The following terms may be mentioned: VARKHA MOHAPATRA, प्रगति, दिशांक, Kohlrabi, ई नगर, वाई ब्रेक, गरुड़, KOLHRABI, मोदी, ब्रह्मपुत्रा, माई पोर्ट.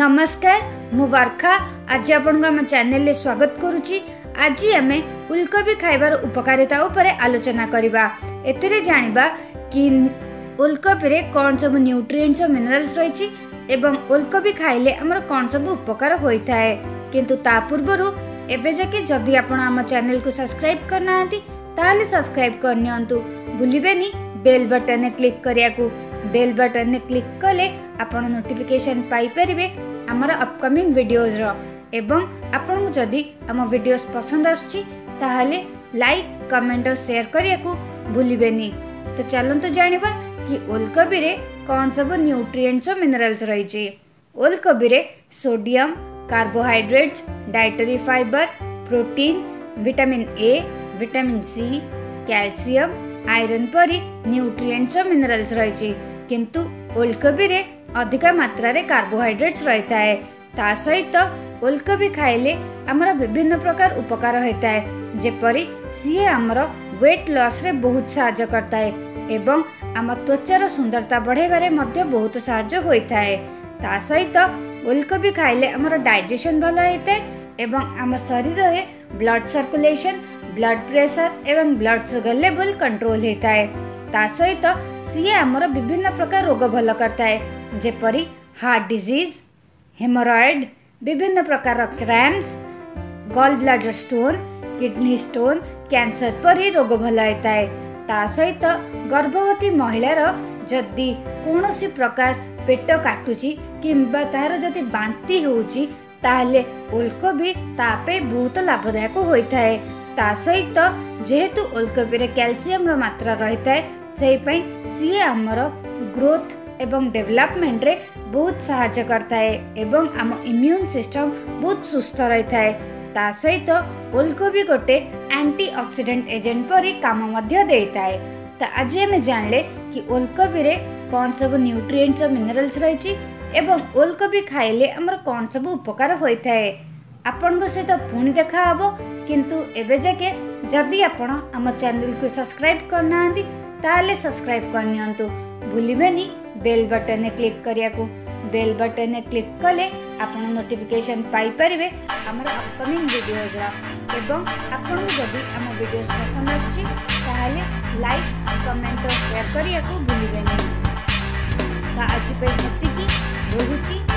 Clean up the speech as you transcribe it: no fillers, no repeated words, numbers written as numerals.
नमस्कार मु वर्खा आज आपण चैनल ले स्वागत करुची। आज आम उलकोबी खाइबार उपकारिता उपरे आलोचना करिबा। एतरे जानिबा कि उलकोबी रे कोन सब न्यूट्रिएंट्स और मिनरल्स रहिची एवं उलकोबी खाइले हमर कोन सब उपकार होइथाए। किंतु ता पूर्वरु एबे जाके जदि आपण आम चैनल को सब्सक्राइब करनांती ताले सब्सक्राइब करनियंतु, भूलिबेनी बेल बटन ने क्लिक करिया को। बेल बटन ने क्लिक कले आपण नोटिफिकेशन पाई परिबे हमर अपकमिंग वीडियोस रो। एवं आपण को जदी हम वीडियोस पसंद आछी ताहले लाइक कमेंट और शेयर करिया को भूलिबेनी। तो चलन तो जानिबा कि ओलकोबी रे कोन सब न्यूट्रिएंट्स और मिनरल्स रही छी। ओलकोबी रे sodium, carbohydrates, dietary fibre, protein, vitamin A, vitamin C, calcium, iron परी न्यूट्रिएंट्स और मिनरल्स रही। किंतु ओलकोबी रे अधिका मात्रा रे कार्बोहाइड्रेट्स रही थाए। ता सहित ओलकोबी खाइले आमर विभिन्न प्रकार उपकार होता है। जेपरी सीए आमर वेट लॉस रे बहुत साहाय्य करता है एवं आम त्वचार सुंदरता बढ़ाइबारे मध्य बहुत साहाय्य होता है। ता सहित ओलकोबी खाइले आमर डाइजेशन भल होता है एवं आम शरीर रे ब्लड सर्कुलेशन, ब्लड प्रेशर एवं ब्लड सुगर लेवल कंट्रोल होता है। ता सहित सीए आमर विभिन्न प्रकार रोग भल करता है। जेपरी हार्ट डिजीज, हेमोरॉइड, विभिन्न प्रकार cramps, gall bladder stone, kidney stone, cancer परी रोग भल होता है। ता सहित गर्भवती महिलार जदि कोनोसी प्रकार पेट काटुची किंबा तार जदि बांती होउची ताहले ओलकोबी तापे बहुत लाभदायक होता है। ता सहित जेहेतु ओलकोबी रे कैल्शियम रो मात्रा रहता है सेहि पई सीए हमरो ग्रोथ एवं डेवलपमेंट रे बहुत सहायता करता है एवं हम इम्यून सिस्टम बहुत सुस्त रहता है। ता सहित ओलकोबी गोटे एंटीऑक्सीडेंट एजेंट परी काम मध्य देता है। ता आज हम जानले कि ओलकोबी रे कौन सब न्यूट्रिएंट्स और मिनरल्स रहिची एवं ओलकोबी खाइले हमर कौन सब उपकार होता है। आपण को सहित पुणी देखा हबो। किंतु एबे जाके जदि आपण आम चैनल को सब्सक्राइब करना ताले सब्सक्राइब करनियंतु, भूलिबेनी बेल बटन ने क्लिक करिया को। बेल बटन ने क्लिक कले आपण नोटिफिकेशन पाई परिबे हमर अपकमिंग वीडियोस रा। एवं आपण जदि हम वीडियोस पसंद आछि ताले लाइक कमेंट और शेयर करिया को भूलिबेनी। ता आज पे भक्ति की रोहुची।